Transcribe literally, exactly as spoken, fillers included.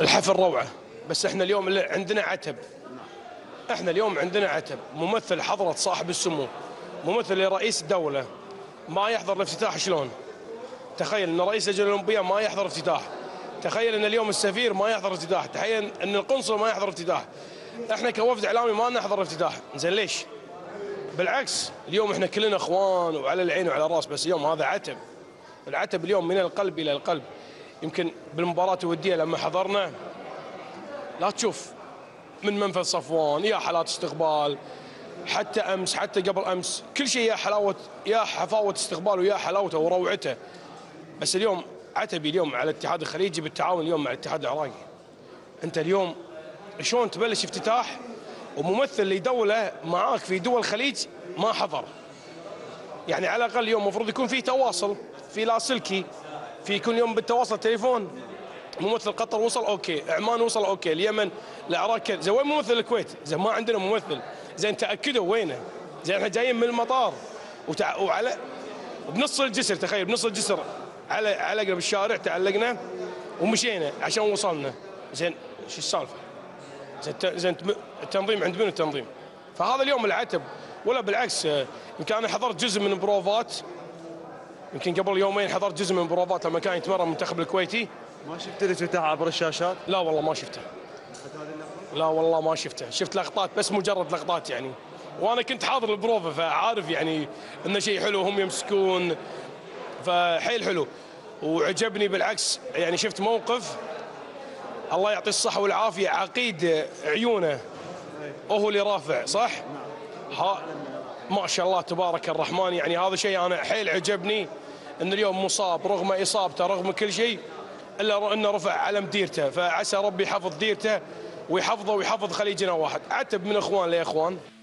الحفل روعة، بس احنا اليوم عندنا عتب، احنا اليوم عندنا عتب. ممثل حضرة صاحب السمو، ممثل لرئيس الدولة ما يحضر الافتتاح، شلون؟ تخيل ان رئيس لجنة الاولمبية ما يحضر افتتاح، تخيل ان اليوم السفير ما يحضر افتتاح، تخيل ان القنصل ما يحضر افتتاح، احنا كوفد اعلامي ما نحضر افتتاح. زين ليش؟ بالعكس اليوم احنا كلنا اخوان وعلى العين وعلى الراس، بس اليوم هذا عتب. العتب اليوم من القلب الى القلب. يمكن بالمباراة الودية لما حضرنا لا تشوف من منفذ صفوان يا حالات استقبال، حتى امس حتى قبل امس كل شيء يا حلاوه يا حفاوه استقبال ويا حلاوته وروعته. بس اليوم عتبي اليوم على الاتحاد الخليجي بالتعاون اليوم مع الاتحاد العراقي. انت اليوم شلون تبلش افتتاح وممثل لدوله معاك في دول الخليج ما حضر؟ يعني على الاقل اليوم المفروض يكون في تواصل، في لاسلكي، في كل يوم بالتواصل تليفون. ممثل قطر وصل اوكي، عمان وصل اوكي، اليمن، العراق، زين وين ممثل الكويت؟ زين ما عندنا ممثل، زين تاكدوا وينه؟ زين احنا جايين من المطار وتع... وعلى بنص الجسر، تخيل بنص الجسر على على قلب الشارع تعلقنا ومشينا عشان وصلنا. زين شو السالفه؟ زين زين التنظيم عند منو التنظيم؟ فهذا اليوم العتب. ولا بالعكس، يمكن انا حضرت جزء من بروفات، يمكن قبل يومين حضرت جزء من بروفات لما كان يتمرن المنتخب الكويتي. ما شفت الافتتاح عبر الشاشات؟ لا والله ما شفته. لا والله ما شفته، شفت لقطات بس، مجرد لقطات يعني. وانا كنت حاضر البروفه فعارف يعني انه شيء حلو هم يمسكون، فحيل حلو وعجبني. بالعكس يعني شفت موقف الله يعطيه الصحه والعافيه عقيد عيونه وهو اللي رافع، صح؟ ها ما شاء الله تبارك الرحمن. يعني هذا شيء انا حيل عجبني ان اليوم مصاب رغم اصابته رغم كل شيء الا انه رفع علم ديرته، فعسى ربي يحفظ ديرته ويحفظه ويحفظ خليجنا واحد. عتب من اخوان لاخوان.